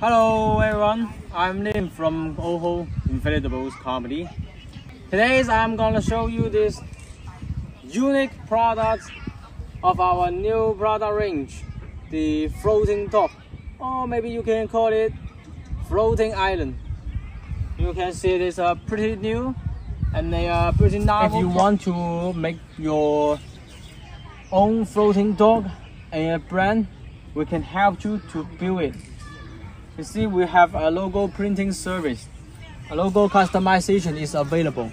Hello everyone, I'm Lim from OHO Inflatables Company. Today I'm gonna show you this unique product of our new product range, the floating dock, or maybe you can call it floating island. You can see this are pretty new and they are pretty novel. If you want to make your own floating dock and a brand, we can help you to build it. You see, we have a logo printing service. A logo customization is available.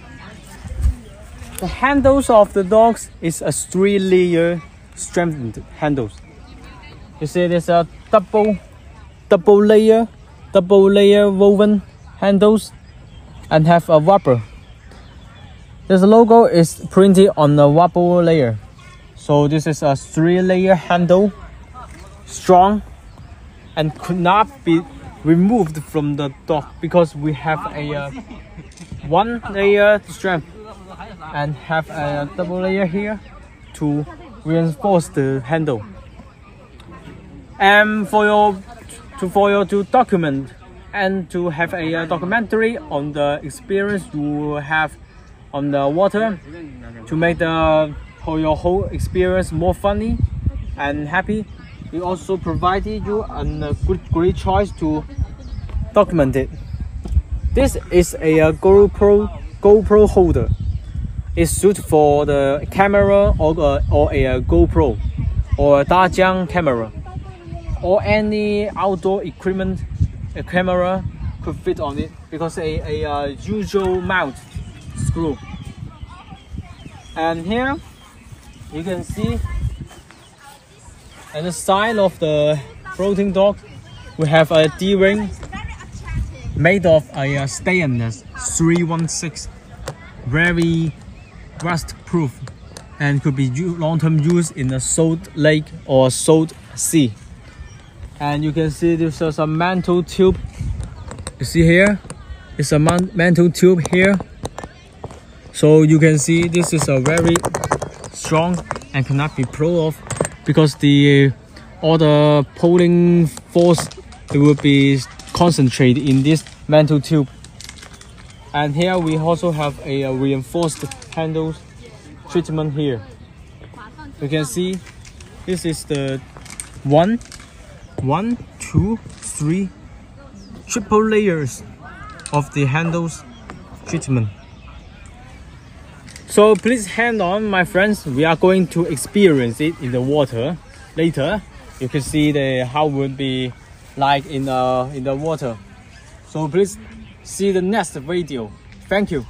The handles of the dogs is a 3-layer strengthened handles. You see, there's a double layer woven handles and have a wrapper. This logo is printed on the wrapper layer. So this is a 3-layer handle, strong and could not be removed from the dock because we have a 1-layer strength and have a double layer here to reinforce the handle. And for you to document and to have a documentary on the experience you have on the water, to make your whole experience more funny and happy. We also provided you a great choice to document it. This is a GoPro holder. It's suited for the camera or a GoPro or a Dajang camera, or any outdoor equipment a camera could fit on it, because a usual mount screw. And here you can see at the side of the floating dock, we have a D-ring made of a stainless 316, very rust proof, and could be long-term use in a salt lake or salt sea. And you can see this is a mantle tube. You see here, it's a mantle tube here. So you can see this is a very strong and cannot be pulled off, because all the pulling force, it will be concentrated in this mantle tube. And here we also have a reinforced handle treatment here. You can see this is the 1, 2, 3 triple layers of the handles treatment. So please hang on, my friends, we are going to experience it in the water later. You can see how it would be like in the water. So please see the next video. Thank you.